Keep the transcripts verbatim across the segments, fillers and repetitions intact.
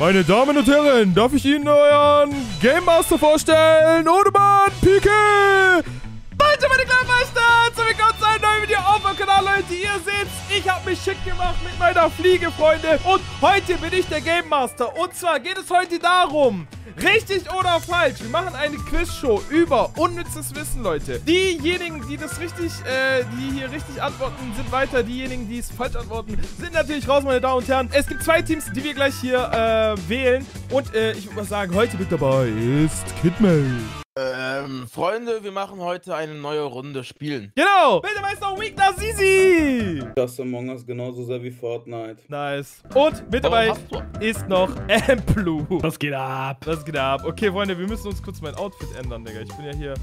Meine Damen und Herren, darf ich Ihnen euren Game Master vorstellen? Odumanpique! Leute, meine kleinen Meister, zu willkommen zu einem neuen Video auf meinem Kanal, Leute. Ihr seht's, ich habe mich schick gemacht mit meiner Fliege, Freunde. Und heute bin ich der Game Master. Und zwar geht es heute darum, richtig oder falsch. Wir machen eine Quizshow über unnützes Wissen, Leute. Diejenigen, die das richtig, äh, die hier richtig antworten, sind weiter. Diejenigen, die es falsch antworten, sind natürlich raus, meine Damen und Herren. Es gibt zwei Teams, die wir gleich hier äh, wählen. Und äh, ich würde mal sagen, heute mit dabei ist KidMave. Ähm, Freunde, wir machen heute eine neue Runde spielen. Genau! Bitte weißt du, Weakna Zizi! Das Among Us genauso sehr wie Fortnite. Nice. Und mit dabei ist noch Amplu. Das geht ab. Das geht ab. Okay, Freunde, wir müssen uns kurz mein Outfit ändern, Digga. Ich bin ja hier,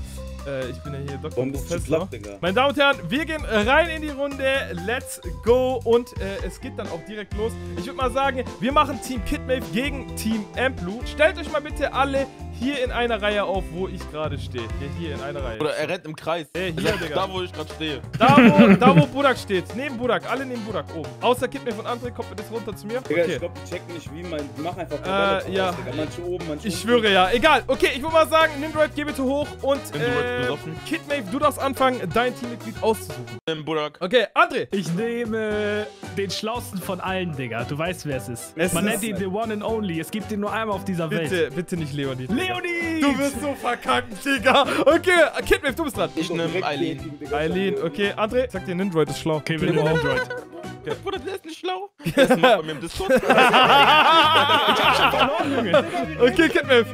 äh, ich bin ja hier Doktor Professor. Meine Damen und Herren, wir gehen rein in die Runde. Let's go. Und äh, es geht dann auch direkt los. Ich würde mal sagen, wir machen Team KidMave gegen Team Amplu. Stellt euch mal bitte alle hier in einer Reihe auf, wo ich gerade stehe. Ja, hier in einer Reihe. Oder er rennt im Kreis. Hey, hier, Digga. Da, wo ich gerade stehe. Da wo, da, wo Burak steht. Neben Burak. Alle neben Burak oben. Außer KidMave von André kommt mit das runter zu mir. Okay. Digga, ich glaube, die checken nicht, wie man... Die machen einfach... Äh, ja. Aus, manche oben, manche ich unten. Schwöre, ja. Egal. Okay, ich würde mal sagen, Nindroid, geh bitte hoch und... Äh, KidMave, du darfst anfangen, dein Teammitglied auszusuchen. Nimm Burak. Okay, André. Ich nehme den Schlausten von allen, Digga. Du weißt, wer es ist. Es man ist nennt ihn the one and only. Es gibt ihn nur einmal auf dieser Welt. Bitte, bitte nicht Leonid. Leonid! Du wirst so verkackt, Digga. Okay, KidMave, du bist dran. Ich nehme Eileen. Eileen, okay. André, sag dir, Nindroid ist schlau. Okay, wir nehmen Nindroid. Okay. Bruder, der ist nicht schlau. Der ist noch bei mir im Discord. Ich hab schon verloren, Junge. Okay, KidMave.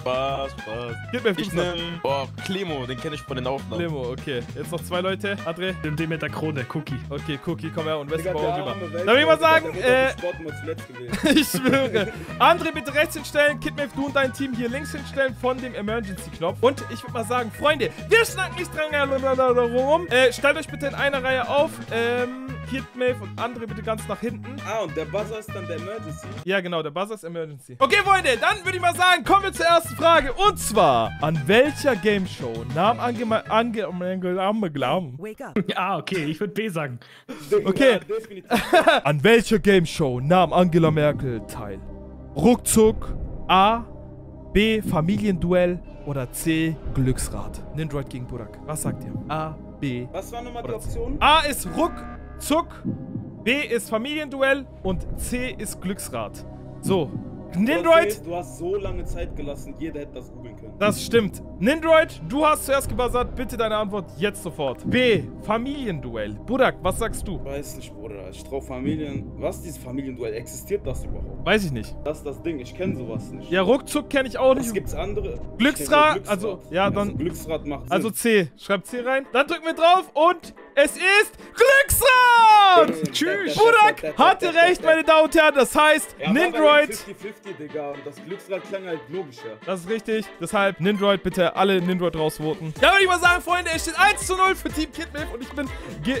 Spaß, Spaß. KidMave, du bist dran. Boah, Clemo, den kenne ich von den Aufnahmen. Clemo, okay. Jetzt noch zwei Leute. André. Nimm den mit der Krone, Cookie. Okay, Cookie, komm her und Wesselbauer rüber. Dann will ich mal sagen, äh... ich schwöre. André, bitte rechts hinstellen. KidMave, du und dein Team hier links hinstellen von dem Emergency-Knopf. Und ich würde mal sagen, Freunde, wir schnacken nicht dran rum. Äh, stellt euch bitte in einer Reihe auf. Ähm... KidMave und André bitte ganz nach hinten. Ah, und der Buzzer ist dann der Emergency? Ja, genau, der Buzzer ist Emergency. Okay, Freunde, dann würde ich mal sagen, kommen wir zur ersten Frage. Und zwar, an welcher Gameshow nahm Angela Merkel... Wake up. Ah, okay, ich würde B sagen. Okay. An welcher Gameshow nahm Angela Merkel teil? Ruckzuck, A, B, Familienduell oder C, Glücksrad. Nindroid gegen Burak. Was sagt ihr? A, B. Was waren nochmal die Optionen? A ist Ruckzuck. Zuck, B ist Familienduell und C ist Glücksrad. So, Nindroid... Du hast so lange Zeit gelassen, jeder hätte das googeln können. Das stimmt. Nindroid, du hast zuerst gebuzzert, bitte deine Antwort jetzt sofort. B, Familienduell. Burak, was sagst du? Weiß nicht, Bruder. Ich trau Familien... Was, dieses Familienduell? Existiert das überhaupt? Weiß ich nicht. Das ist das Ding, ich kenne sowas nicht. Ja, Ruckzuck kenne ich auch nicht. Es gibt andere... Glücksrad, Glücksrad, also... Ja, dann... Also Glücksrad macht Sinn. Also C. Schreibt C rein. Dann drücken wir drauf und... Es ist Glücksrad! Tschüss! Burak hatte recht, meine Damen und Herren. Das heißt, ja, Nindroid... fünfzig fünfzig, Digga. Und das Glücksrad klang halt logischer. Das ist richtig. Deshalb, Nindroid, bitte alle Nindroid rausvoten. Ja, würde ich mal sagen, Freunde, es steht eins zu null für Team KidMave. Und ich bin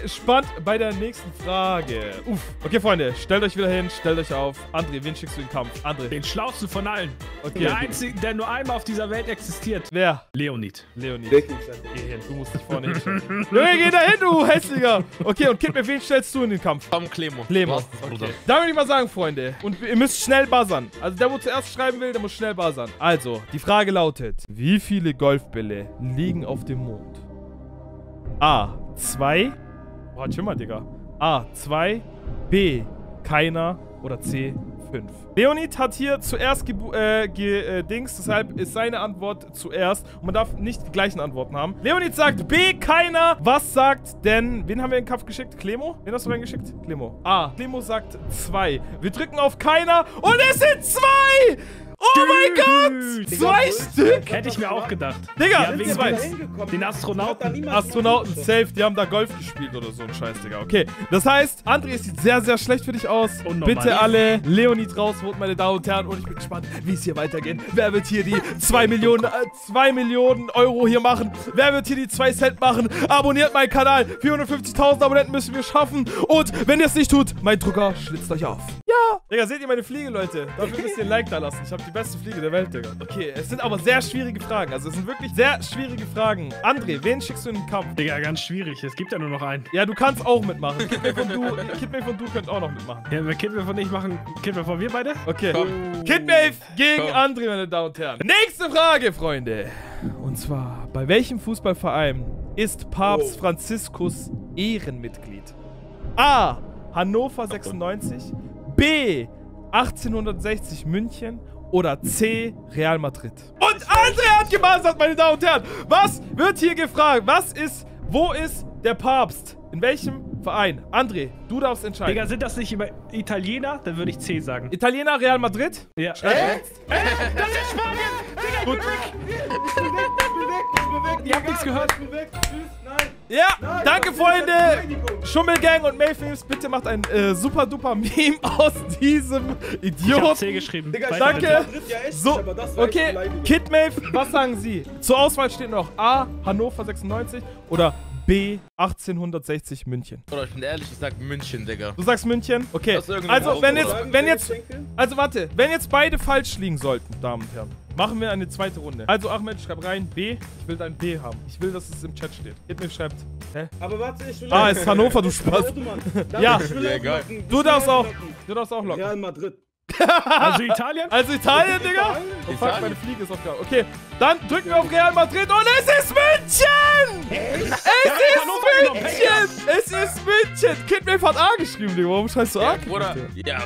gespannt bei der nächsten Frage. Uff. Okay, Freunde, stellt euch wieder hin, stellt euch auf. André, wen schickst du in den Kampf? André. Den schlausten von allen. Okay. Der einzige, der nur einmal auf dieser Welt existiert. Wer? Leonid. Leonid. Geh hin. Du musst dich vorne hinstellen. Leonid, geh da hin, du! Hässlicher. Okay, und KidMave, wen stellst du in den Kampf? Am Clemo. Clemo. Okay. Da würde ich mal sagen, Freunde. Und ihr müsst schnell buzzern. Also der, wo zuerst schreiben will, der muss schnell buzzern. Also, die Frage lautet, wie viele Golfbälle liegen auf dem Mond? A, zwei. Boah, chill mal, Digga. A, zwei. B, keiner. Oder C, fünf. Leonid hat hier zuerst äh, ge äh, Dings, deshalb ist seine Antwort zuerst. Und man darf nicht die gleichen Antworten haben. Leonid sagt B, keiner. Was sagt denn... Wen haben wir in den Kampf geschickt? Clemo? Wen hast du reingeschickt? Clemo. A. Clemo sagt zwei. Wir drücken auf keiner und es sind zwei! Oh mein Gott! Zwei Stück! Hätte ich mir auch gedacht. Digga, wegen zwei. Den Astronauten. Astronauten safe, die haben da Golf gespielt oder so ein Scheiß, Digga. Okay, das heißt, André, es sieht sehr, sehr schlecht für dich aus. Bitte alle Leonid rausvoten, meine Damen und Herren. Und ich bin gespannt, wie es hier weitergeht. Wer wird hier die zwei Millionen Euro hier machen? Wer wird hier die zwei Cent machen? Abonniert meinen Kanal. vierhundertfünfzigtausend Abonnenten müssen wir schaffen. Und wenn ihr es nicht tut, mein Drucker schlitzt euch auf. Ja! Digga, seht ihr meine Fliege, Leute? Dafür müsst ihr ein Like da lassen. Ich hab die die beste Fliege der Welt, Digga. Okay, es sind aber sehr schwierige Fragen. Also es sind wirklich sehr schwierige Fragen. André, wen schickst du in den Kampf? Digga, ganz schwierig. Es gibt ja nur noch einen. Ja, du kannst auch mitmachen. KidMave und du, KidMave und du könnt auch noch mitmachen. Ja, wenn KidMave und ich machen, KidMave von wir beide? Okay. Oh. KidMave gegen oh. André, meine Damen und Herren. Nächste Frage, Freunde. Und zwar, bei welchem Fußballverein ist Papst oh. Franziskus Ehrenmitglied? A. Hannover sechsundneunzig, B. achtzehnhundertsechzig München oder C. Real Madrid. Und André hat gemastert, meine Damen und Herren. Was wird hier gefragt? Was ist, wo ist der Papst? In welchem Verein? André, du darfst entscheiden. Digga, sind das nicht immer Italiener? Dann würde ich C sagen. Italiener, Real Madrid? Ja. Schreib äh? Äh, das ist Spanien! Digga, ich bin weg! Ich bin weg, ich bin weg, ich bin weg! Ihr habt nichts gehört! Ich bin weg! Tschüss, nein! Ja, nein, danke Freunde! Schummelgang und Mayfilms, bitte macht ein äh, super duper Meme aus diesem Idiot! Ich hab C geschrieben. Digga, danke! So, okay, KidMave, was sagen Sie? Zur Auswahl steht noch A, Hannover sechsundneunzig oder B, achtzehnhundertsechzig München. Oder ich bin ehrlich, ich sag München, Digga. Du sagst München? Okay. Also, wenn jetzt, wenn jetzt, also warte, wenn jetzt beide falsch liegen sollten, Damen und Herren, machen wir eine zweite Runde. Also, Ahmed, schreib rein B. Ich will dein B haben. Ich will, dass es im Chat steht. KidMave schreibt. Hä? Aber warte, ich will... Ah, ist Hannover, du Spaß. Ja, du darfst auch. Du darfst auch locken. Real Madrid. Also Italien? Also Italien, Digga? Oh fuck, meine Fliege ist auch klar. Okay, dann drücken wir auf Real Madrid und es ist München! Es ist München! Es ist München! KidMave hat A geschrieben, Digga. Warum schreibst du A? Bruder, ja,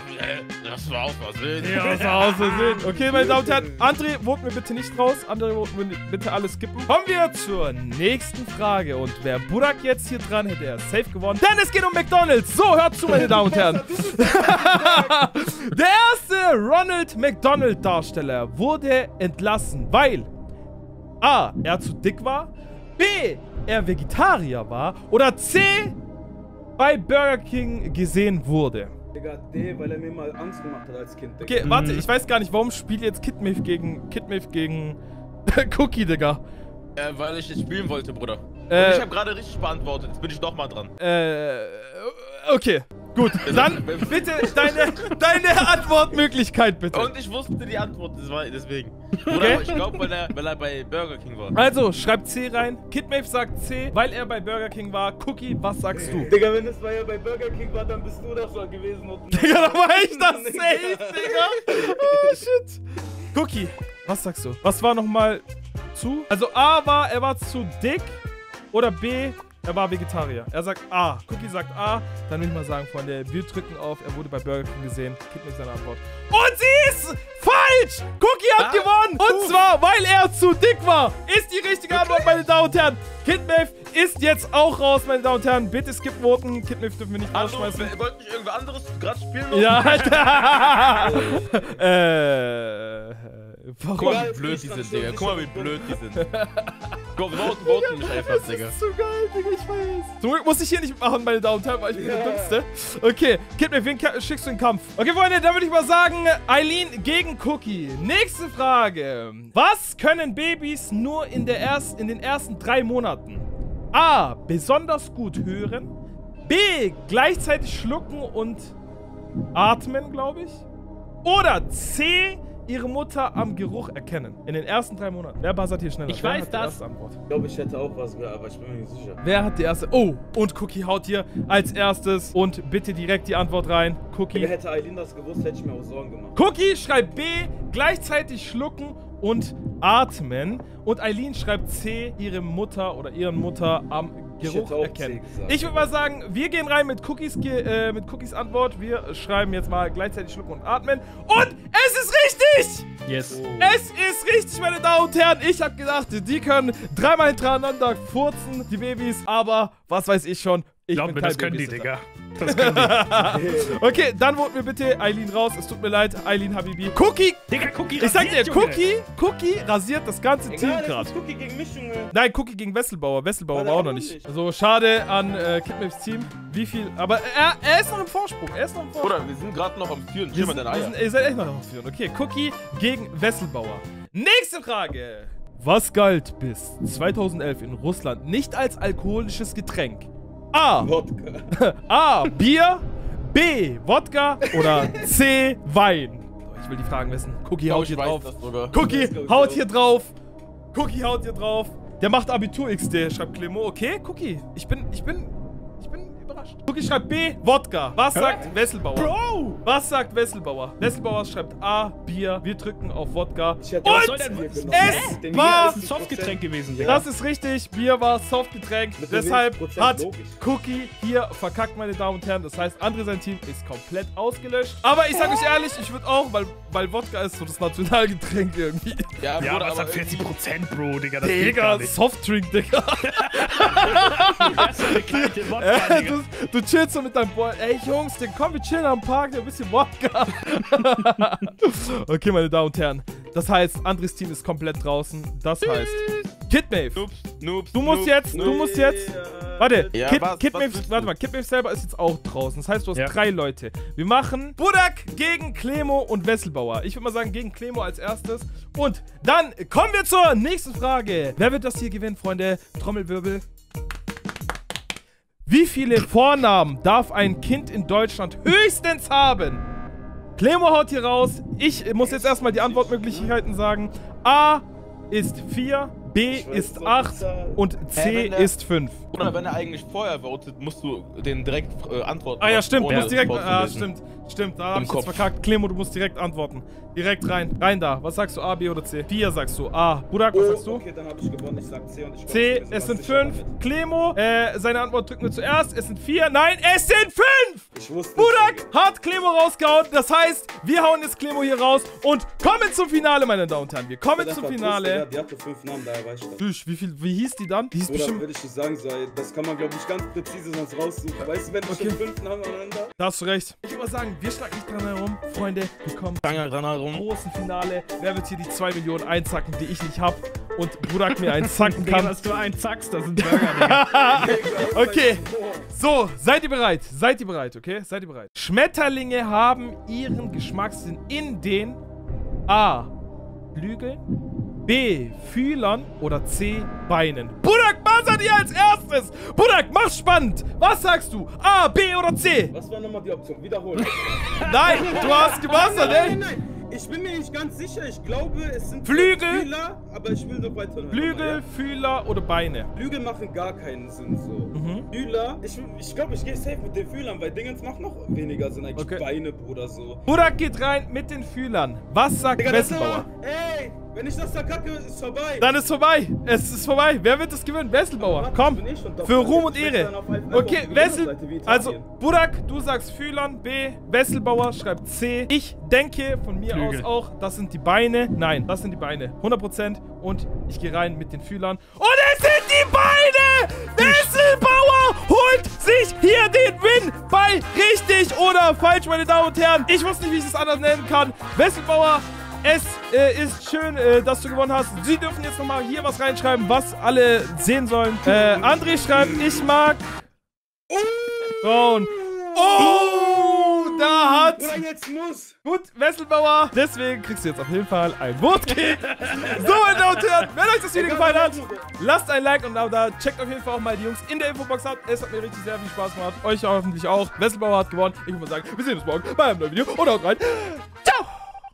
das war aus Versehen. Ja, das war aus Versehen. Okay, meine Damen und Herren, André, voten wir bitte nicht raus. André, voten wir bitte alles skippen. Kommen wir zur nächsten Frage. Und wäre Burak jetzt hier dran, hätte er safe gewonnen. Denn es geht um McDonald's. So, hört zu, meine Damen und Herren. Der erste Ronald McDonald-Darsteller wurde entlassen, weil A. er zu dick war, B. er Vegetarier war oder C. bei Burger King gesehen wurde. Digga, D, weil er mir mal Angst gemacht hat als Kind. Digga. Okay, warte, ich weiß gar nicht, warum spielt jetzt KidMave gegen KidMave gegen Cookie, Digga? Äh, weil ich nicht spielen wollte, Bruder. Äh, ich habe gerade richtig beantwortet, jetzt bin ich nochmal dran. Äh, okay, gut. Dann bitte deine, deine Antwortmöglichkeit, bitte. Und ich wusste die Antwort, deswegen. Oder okay. Ich glaube, weil er, weil er bei Burger King war. Also, schreibt C rein. KidMave sagt C, weil er bei Burger King war. Cookie, was sagst du? Digga, wenn es bei, bei Burger King war, dann bist du das so gewesen. Und Digga, da war ich das safe, Digga. Oh, shit. Cookie, was sagst du? Was war nochmal... Zu. Also A war, er war zu dick oder B, er war Vegetarier. Er sagt A. Cookie sagt A. Dann würde ich mal sagen, Freunde, wir drücken auf, er wurde bei Burger King gesehen. Gibt nicht seine Antwort. Und sie ist falsch! Cookie hat ah, gewonnen! Und uh. zwar, weil er zu dick war. Ist die richtige okay. Antwort, meine Damen und Herren. KidMave ist jetzt auch raus, meine Damen und Herren. Bitte skip voten. KidMave dürfen wir nicht rausschmeißen. Ihr wollt nicht irgendwas anderes gerade spielen? Oder? Ja, Alter. äh... Warum? Guck mal, wie blöd die sind, Digga. Guck mal, wie blöd die sind. Gott, voten, voten mich einfach, Digga. Das ist so geil, Digga, ich weiß. Zum Glück muss ich hier nicht machen, meine Damen und Herren, weil ich bin der Dümmste. Okay, KidMave, wen schickst du in den Kampf? Okay, Freunde, dann würde ich mal sagen, Eileen gegen Cookie. Nächste Frage. Was können Babys nur in, der erst, in den ersten drei Monaten? A. Besonders gut hören. B. Gleichzeitig schlucken und atmen, glaube ich. Oder C. ihre Mutter am Geruch erkennen. In den ersten drei Monaten. Wer buzzert hier schneller? Ich Wer weiß hat das. Die erste Antwort? Ich glaube, ich hätte auch was, aber ich bin mir nicht sicher. Wer hat die erste? Oh, und Cookie haut hier als erstes. Und bitte direkt die Antwort rein. Cookie. Wer hätte Eileen das gewusst, hätte ich mir auch Sorgen gemacht. Cookie schreibt B, gleichzeitig schlucken und atmen. Und Eileen schreibt C, ihre Mutter oder ihren Mutter am Geruch erkennen. Ich würde mal sagen, wir gehen rein mit Cookies, äh, mit Cookies Antwort. Wir schreiben jetzt mal gleichzeitig schlucken und atmen. Und es ist richtig! Yes. Oh. Es ist richtig, meine Damen und Herren. Ich habe gedacht, die können dreimal hintereinander furzen, die Babys. Aber was weiß ich schon. Ich glaube, das können die, Digga. Das können die. Okay, dann voten wir bitte Eileen raus. Es tut mir leid, Eileen Habibi. Cookie! Digga, Cookie rasiert. Ich sag dir, Cookie, Cookie rasiert das ganze Team gerade. Cookie gegen mich, Junge. Nein, Cookie gegen Wesselbauer. Wesselbauer war auch noch nicht. Also schade an äh, KidMaves Team. Wie viel. Aber er, er ist noch im Vorsprung. Er ist noch im Vorsprung. Oder wir sind gerade noch am Führen. Wir sind, wir sind, ihr seid echt noch am Führen. Okay, Cookie gegen Wesselbauer. Nächste Frage. Was galt bis zweitausendelf in Russland nicht als alkoholisches Getränk? A. Wodka. A. Bier. B. Wodka. Oder C. Wein. Ich will die Fragen wissen. Cookie haut hier drauf. Cookie haut hier drauf. Cookie haut hier drauf. Der macht Abitur X D, schreibt Clemo. Okay, Cookie. Ich bin, ich bin, ich bin überrascht. Cookie schreibt B, Wodka. Was sagt Wesselbauer? Bro! Was sagt Wesselbauer? Wesselbauer schreibt A, Bier. Wir drücken auf Wodka. Ich hatte, was soll denn Bier genommen? Es denn war ein Softgetränk gewesen. Digga. Das ist richtig. Bier war Softgetränk. Deshalb hat logisch. Cookie hier verkackt, meine Damen und Herren. Das heißt, André, sein Team ist komplett ausgelöscht. Aber ich sag euch ehrlich, ich würde auch, weil, weil Wodka ist so das Nationalgetränk irgendwie. Ja, ja, aber es hat vierzig Prozent, Bro, Digga. Das Digga, Softdrink, Digga. Das ist eine kleine Wodka, Digga. Du chillst so mit deinem Boy. Ey, Jungs, den komm, wir chillen am Park, der ein bisschen Wodka. Okay, meine Damen und Herren. Das heißt, Andres Team ist komplett draußen. Das heißt, KidMave. Du musst jetzt, du musst jetzt. Warte, ja, Kid, was, KidMave, was warte mal, KidMave selber ist jetzt auch draußen. Das heißt, du hast ja drei Leute. Wir machen Burak gegen Clemo und Wesselbauer. Ich würde mal sagen, gegen Clemo als erstes. Und dann kommen wir zur nächsten Frage. Wer wird das hier gewinnen, Freunde? Trommelwirbel. Wie viele Vornamen darf ein Kind in Deutschland höchstens haben? Clemo haut hier raus. Ich muss jetzt erstmal die Antwortmöglichkeiten sagen. A ist vier, B ist acht und C ist fünf. Oder wenn er eigentlich vorher votet, musst du den direkt äh, antworten. Ah ja, stimmt, du musst direkt... Ah, stimmt, stimmt, da hab ich jetzt verkackt. Clemo, du musst direkt antworten. Direkt rein, rein da. Was sagst du, A, B oder C? vier sagst du, A. Burak, was sagst du? Okay, dann hab ich gewonnen, ich sag C und ich... C, es sind fünf. Clemo, äh, seine Antwort drücken wir zuerst. Es sind vier, nein, es sind fünf! Burak hat Clemo rausgehauen, das heißt, wir hauen jetzt Clemo hier raus und kommen zum Finale, meine Damen und Herren. Wir kommen zum Finale. Die hatte fünf Namen, daher weiß ich das. Tüch, wie viel, wie hieß die dann? Die hieß bestimmt... würde ich nicht sagen, so. Das kann man, glaube ich, ganz präzise sonst raussuchen. Weißt du, wenn wir okay. schon fünften haben aneinander? Da hast du recht. Ich würde mal sagen, wir schlagen nicht dran herum. Freunde, wir kommen dran herum. Im großen Finale. Wer wird hier die zwei Millionen einzacken, die ich nicht habe? Und Burak mir einen zacken kann. Dass du einen zackst, das sind Burger. Okay. So, seid ihr bereit? Seid ihr bereit, okay? Seid ihr bereit? Schmetterlinge haben ihren Geschmackssinn in den A. Flügeln, B. Fühlern oder C. Beinen. Burak, was hat ihr als erstes? Burak, mach's spannend. Was sagst du? A, B oder C? Was war nochmal die Option? Wiederholen. Nein, du hast gemastert, ey. Nein, nein, nein. Ich bin mir nicht ganz sicher. Ich glaube, es sind Flügel, Fühler, aber ich will doch weiterhören. Flügel, ja. Fühler oder Beine. Flügel machen gar keinen Sinn so. Mhm. Fühler, ich glaube, ich, glaub, ich gehe safe mit den Fühlern, weil Dingens macht noch weniger Sinn eigentlich. Okay. Beine oder so. Burak geht rein mit den Fühlern. Was sagt Wesselbauer? Ey! Wenn ich das verkacke, ist es vorbei. Dann ist vorbei. Es ist vorbei. Wer wird das gewinnen? Wesselbauer. Komm. Für Ruhm und Ehre. Okay, Wessel. Also, Burak, du sagst Fühlern, B. Wesselbauer schreibt C. Ich denke von mir aus auch, das sind die Beine. Nein, das sind die Beine. hundert Prozent. Und ich gehe rein mit den Fühlern. Und es sind die Beine! Wesselbauer holt sich hier den Win bei richtig oder falsch, meine Damen und Herren. Ich wusste nicht, wie ich es anders nennen kann. Wesselbauer. Es äh, ist schön, äh, dass du gewonnen hast. Sie dürfen jetzt nochmal hier was reinschreiben, was alle sehen sollen. Äh, André schreibt, ich mag... Oh, oh da hat... Jetzt muss. Gut, Wesselbauer. Deswegen kriegst du jetzt auf jeden Fall ein Wodka. So, meine Damen und Herren, wenn euch das Video gefallen hat, lasst ein Like und ein Abo da. Checkt auf jeden Fall auch mal die Jungs in der Infobox ab. Es hat mir richtig sehr viel Spaß gemacht. Euch hoffentlich auch. Wesselbauer hat gewonnen. Ich würde mal sagen, wir sehen uns morgen bei einem neuen Video. Und haut rein. Ciao!